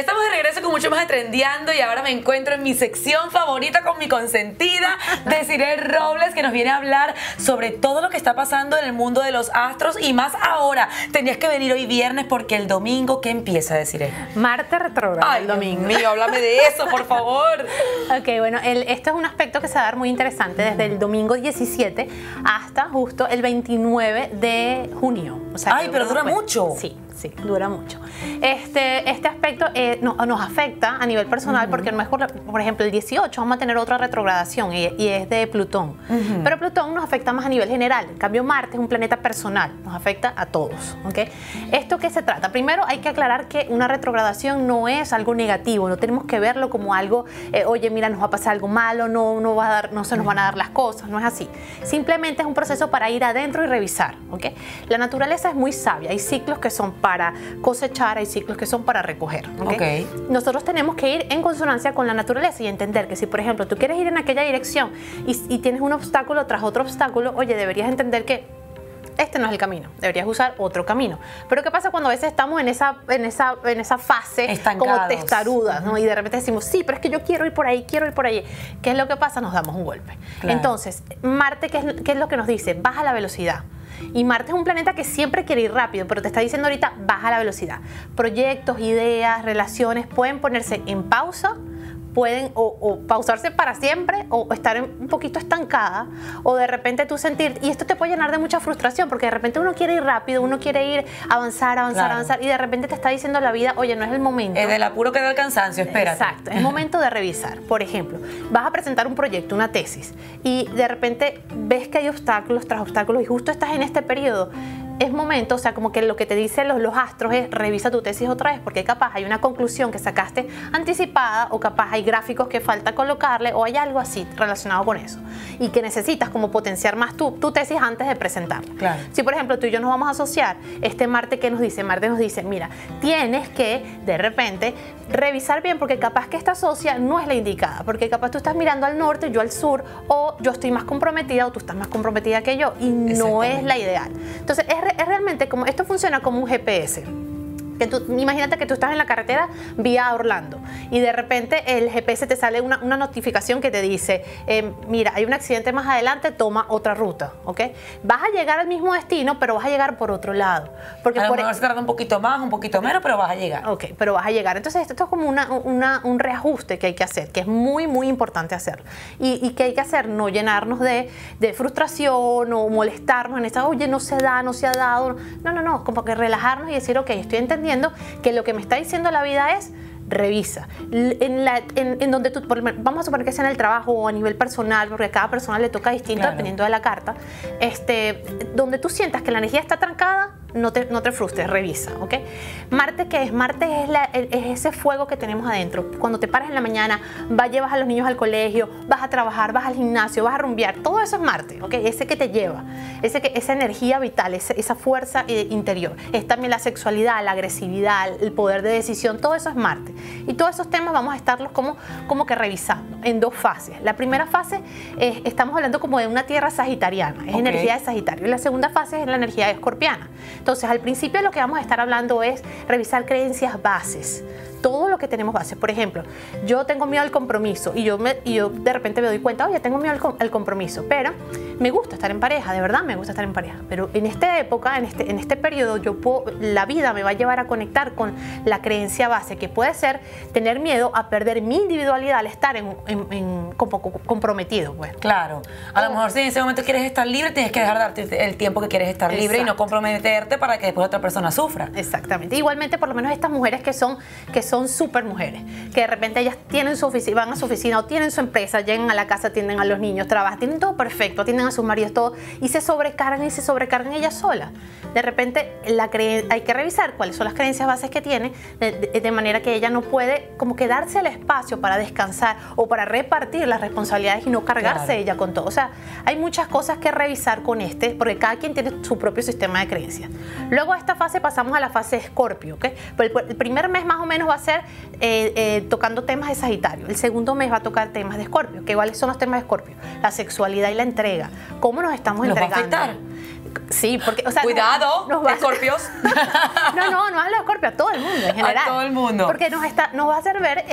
Ya estamos de regreso con mucho más de Trendeando y ahora me encuentro en mi sección favorita con mi consentida, Desiree Robles, que nos viene a hablar sobre todo lo que está pasando en el mundo de los astros y más ahora. Tenías que venir hoy viernes porque el domingo, ¿qué empieza, Desiree? Marte Retrógrado. Ay, el domingo. Dios mío, háblame de eso, por favor. Ok, bueno, esto es un aspecto que se va a dar muy interesante desde el domingo 17 hasta justo el 29 de junio. O sea, ay, pero dura mucho. Sí. Sí, dura mucho. Este aspecto nos afecta a nivel personal porque no es, por ejemplo, el 18 vamos a tener otra retrogradación y es de Plutón. Pero Plutón nos afecta más a nivel general. En cambio, Marte es un planeta personal, nos afecta a todos. ¿Okay? ¿Esto qué se trata? Primero hay que aclarar que una retrogradación no es algo negativo, no tenemos que verlo como algo, oye, mira, nos va a pasar algo malo, no se nos van a dar las cosas, no es así. Simplemente es un proceso para ir adentro y revisar. ¿Okay? La naturaleza es muy sabia, hay ciclos que son para cosechar, hay ciclos que son para recoger. ¿Okay? Okay. Nosotros tenemos que ir en consonancia con la naturaleza y entender que si, por ejemplo, tú quieres ir en aquella dirección y tienes un obstáculo tras otro obstáculo, oye, deberías entender que este no es el camino, deberías usar otro camino. Pero ¿qué pasa cuando a veces estamos en esa fase estancados, como testarudas, ¿no? Y de repente decimos, sí, pero es que yo quiero ir por ahí? ¿Qué es lo que pasa? Nos damos un golpe. Claro. Entonces, Marte, ¿qué es lo que nos dice? Baja la velocidad. Y Marte es un planeta que siempre quiere ir rápido, pero te está diciendo ahorita, baja la velocidad. Proyectos, ideas, relaciones pueden ponerse en pausa, pueden o pausarse para siempre o estar un poquito estancada o de repente tú sentir, y esto te puede llenar de mucha frustración porque de repente uno quiere ir rápido, uno quiere ir avanzar, claro, avanzar y de repente te está diciendo la vida, oye, no es el momento. Es del apuro que da el cansancio, espérate. Exacto, es el momento de revisar. Por ejemplo, vas a presentar un proyecto, una tesis y de repente ves que hay obstáculos tras obstáculos y justo estás en este periodo. Es momento, o sea, como que lo que te dicen los astros es revisa tu tesis otra vez porque capaz hay una conclusión que sacaste anticipada o capaz hay gráficos que falta colocarle o hay algo así relacionado con eso y que necesitas como potenciar más tu tesis antes de presentarla. Claro. Si por ejemplo tú y yo nos vamos a asociar, este Marte, ¿qué nos dice? Marte nos dice, mira, tienes que de repente revisar bien porque capaz que esta socia no es la indicada porque capaz tú estás mirando al norte, yo al sur o yo estoy más comprometida o tú estás más comprometida que yo y no es la ideal. Entonces es realmente como, esto funciona como un GPS. Que tú, imagínate que tú estás en la carretera vía Orlando y de repente el GPS te sale una notificación que te dice, mira, hay un accidente más adelante, toma otra ruta, ¿ok? Vas a llegar al mismo destino, pero vas a llegar por otro lado. Porque a lo mejor se tarda un poquito más, un poquito menos, pero vas a llegar. Ok, pero vas a llegar. Entonces esto es como un reajuste que hay que hacer, que es muy, muy importante hacerlo. Y que hay que hacer, no llenarnos de frustración o molestarnos en esta, oye, no se da, no se ha dado. No, como que relajarnos y decir, ok, estoy entendiendo que lo que me está diciendo la vida es revisa. En donde tú, vamos a suponer que sea en el trabajo o a nivel personal, porque a cada persona le toca distinto, claro, dependiendo de la carta. Donde tú sientas que la energía está trancada, no te frustres, revisa, ¿ok? Marte, ¿qué es? Marte es ese fuego que tenemos adentro. Cuando te paras en la mañana, llevas a los niños al colegio, vas a trabajar, vas al gimnasio, vas a rumbear, todo eso es Marte, ¿ok? Ese que te lleva, esa energía vital, esa fuerza interior. Es también la sexualidad, la agresividad, el poder de decisión, todo eso es Marte. Y todos esos temas vamos a estarlos como que revisando en dos fases. La primera fase es, estamos hablando como de una tierra sagitariana, es energía de Sagitario. Y la segunda fase es la energía escorpiana. Entonces, al principio lo que vamos a estar hablando es revisar creencias bases, todo lo que tenemos bases. Por ejemplo, yo tengo miedo al compromiso y yo de repente me doy cuenta, oye, tengo miedo al compromiso, pero me gusta estar en pareja, de verdad me gusta estar en pareja. Pero en esta época, en este periodo, la vida me va a llevar a conectar con la creencia base, que puede ser tener miedo a perder mi individualidad al estar como comprometido. Pues. Claro, a lo mejor si en ese momento quieres estar libre, tienes que dejar de darte el tiempo que quieres estar libre. Exacto. Y no comprometerte para que después otra persona sufra. Exactamente. Igualmente, por lo menos estas mujeres que son súper mujeres, que de repente ellas tienen su oficina, van a su oficina o tienen su empresa, llegan a la casa, atienden a los niños, trabajan, tienen todo perfecto, atienden a sus maridos, todo, y se sobrecargan ellas solas. De repente hay que revisar cuáles son las creencias bases que tiene, de manera que ella no puede como que darse el espacio para descansar o para repartir las responsabilidades y no cargarse, claro, ella con todo. O sea, hay muchas cosas que revisar con porque cada quien tiene su propio sistema de creencias. Luego a esta fase pasamos a la fase Escorpio, ¿ok? El primer mes más o menos va a ser tocando temas de Sagitario. El segundo mes va a tocar temas de Escorpio. ¿Cuáles son los temas de Escorpio? La sexualidad y la entrega. ¿Cómo nos estamos entregando? ¿Nos va a afectar? Sí, porque, o sea, cuidado, Escorpios. No hablo de Escorpio, a todo el mundo en general. A todo el mundo. Porque nos va a hacer ver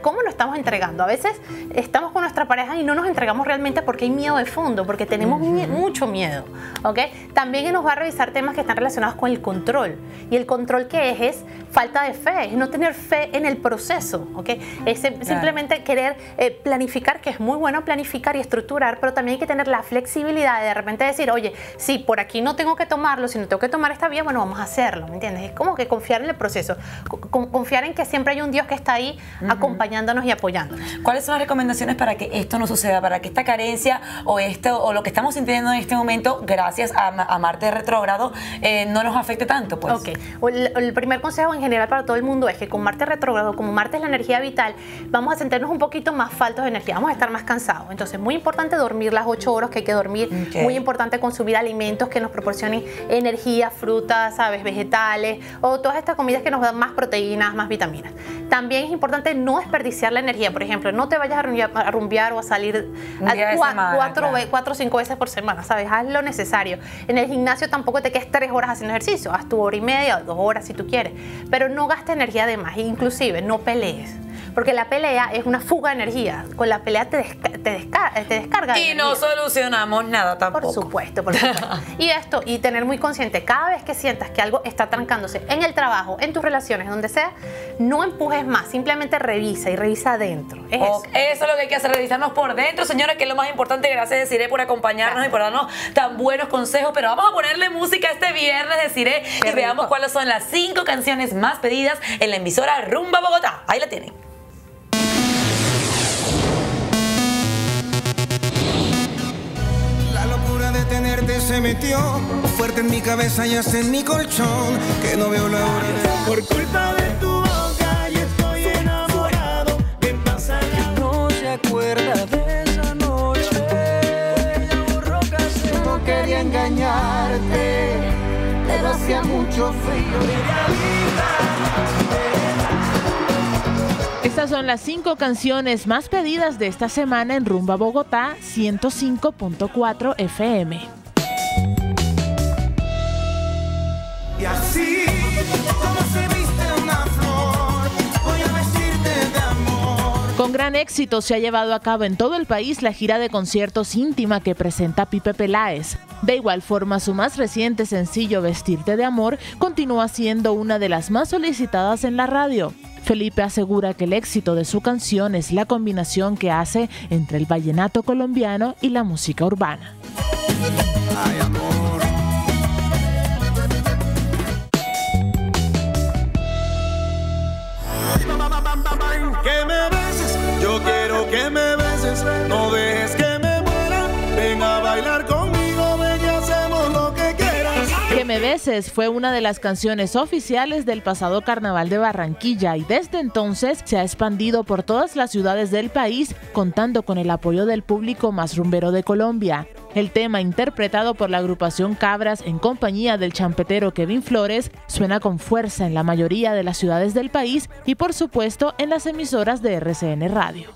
cómo lo estamos entregando. A veces estamos con nuestra pareja y no nos entregamos realmente porque hay miedo de fondo, porque tenemos mucho miedo, ¿ok? También nos va a revisar temas que están relacionados con el control. Y el control que es falta de fe, es no tener fe en el proceso, ¿ok? Es simplemente querer planificar, que es muy bueno planificar y estructurar, pero también hay que tener la flexibilidad de repente decir, oye, sí, por aquí no tengo que tomarlo, si no tengo que tomar esta vía, bueno, vamos a hacerlo, ¿me entiendes? Es como que confiar en el proceso, confiar en que siempre hay un Dios que está ahí acompañándonos y apoyándonos. ¿Cuáles son las recomendaciones para que esto no suceda, para que esta carencia o esto o lo que estamos sintiendo en este momento, gracias a Marte Retrógrado, no nos afecte tanto, pues? Ok, el primer consejo en general para todo el mundo es que con Marte Retrógrado, como Marte es la energía vital, vamos a sentirnos un poquito más faltos de energía, vamos a estar más cansados. Entonces, muy importante dormir las 8 horas que hay que dormir, muy importante consumir alimentos que nos proporcionen energía, frutas, ¿sabes?, vegetales o todas estas comidas que nos dan más proteínas, más vitaminas. También es importante no desperdiciar la energía. Por ejemplo, no te vayas a rumbear o a salir 4 o 5 veces por semana, ¿sabes? Haz lo necesario. En el gimnasio tampoco te quedes 3 horas haciendo ejercicio, haz tu hora y media o 2 horas si tú quieres, pero no gastes energía de más, inclusive no pelees. Porque la pelea es una fuga de energía. Con la pelea te descarga. Y no solucionamos nada tampoco. Por supuesto. Y tener muy consciente, cada vez que sientas que algo está trancándose en el trabajo, en tus relaciones, donde sea, no empujes más. Simplemente revisa y revisa adentro. Eso es lo que hay que hacer, revisarnos por dentro, señores, que es lo más importante. Gracias, Desiree, por acompañarnos y por darnos tan buenos consejos. Pero vamos a ponerle música este viernes, Desiree, y veamos cuáles son las 5 canciones más pedidas en la emisora Rumba Bogotá. Ahí la tienen. Tenerte se metió fuerte en mi cabeza y hasta en mi colchón, que no veo la hora de... Por culpa de tu boca y estoy enamorado. ¿Qué pasa? Que no se acuerda de esa noche. Borró Cassette. No quería engañarte, pero hacía mucho frío. Estas son las 5 canciones más pedidas de esta semana en Rumba Bogotá 105.4 FM. Y así, como se viste una flor, voy a vestirte de amor. Con gran éxito se ha llevado a cabo en todo el país la gira de conciertos íntima que presenta Pipe Peláez. De igual forma, su más reciente sencillo, Vestirte de Amor, continúa siendo una de las más solicitadas en la radio. Felipe asegura que el éxito de su canción es la combinación que hace entre el vallenato colombiano y la música urbana. Ay, amor. Que me beses, yo quiero que me beses, no dejes que me muera, ven a bailar conmigo, ven y hacemos lo que quieras. Que me beses fue una de las canciones oficiales del pasado Carnaval de Barranquilla y desde entonces se ha expandido por todas las ciudades del país, contando con el apoyo del público más rumbero de Colombia. El tema, interpretado por la agrupación Cabras en compañía del champetero Kevin Flores, suena con fuerza en la mayoría de las ciudades del país y, por supuesto, en las emisoras de RCN Radio.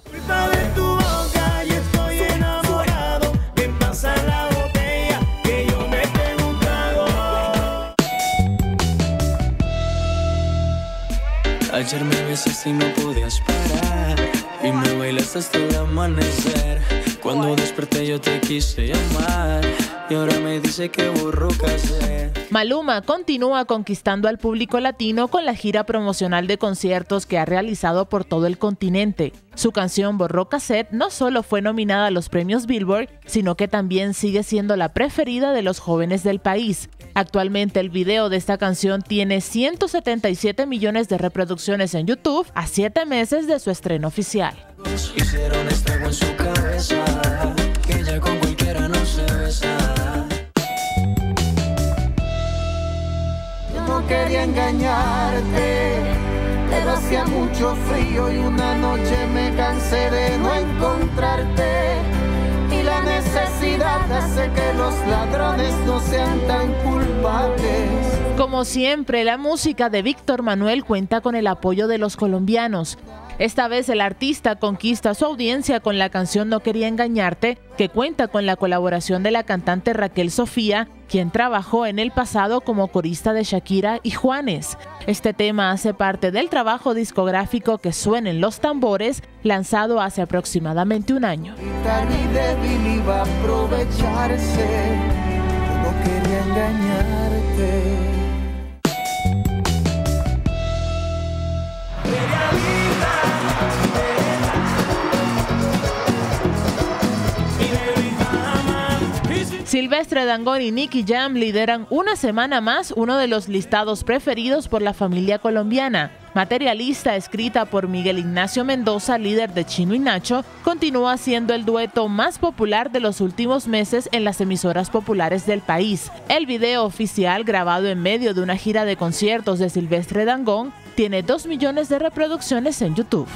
Ayer me besaste y no podías parar, y me bailaste hasta el amanecer. Cuando desperté yo te quise llamar y ahora me dice que borró Cassette. Maluma continúa conquistando al público latino con la gira promocional de conciertos que ha realizado por todo el continente. Su canción Borró Cassette no solo fue nominada a los premios Billboard, sino que también sigue siendo la preferida de los jóvenes del país. Actualmente el video de esta canción tiene 177 millones de reproducciones en YouTube a 7 meses de su estreno oficial. Hicieron estrago en su cabeza, que ya con cualquiera no se besa. Yo no quería engañarte, pero hacía mucho frío y una noche me cansé de no encontrarte. Y la necesidad hace que los ladrones no sean tan culpables. Como siempre, la música de Víctor Manuel cuenta con el apoyo de los colombianos. Esta vez el artista conquista su audiencia con la canción No Quería Engañarte, que cuenta con la colaboración de la cantante Raquel Sofía, quien trabajó en el pasado como corista de Shakira y Juanes. Este tema hace parte del trabajo discográfico que Suenan los Tambores, lanzado hace aproximadamente un año. Silvestre Dangond y Nicky Jam lideran una semana más uno de los listados preferidos por la familia colombiana. Materialista, escrita por Miguel Ignacio Mendoza, líder de Chino y Nacho, continúa siendo el dueto más popular de los últimos meses en las emisoras populares del país. El video oficial, grabado en medio de una gira de conciertos de Silvestre Dangond, tiene 2 millones de reproducciones en YouTube.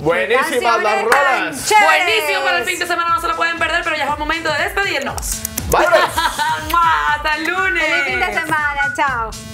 Buenísimas las rolas. Buenísimo para el fin de semana, no se lo pueden perder, pero ya es el momento de despedirnos. ¡Vámonos! Hasta el lunes. Feliz fin de semana, chao.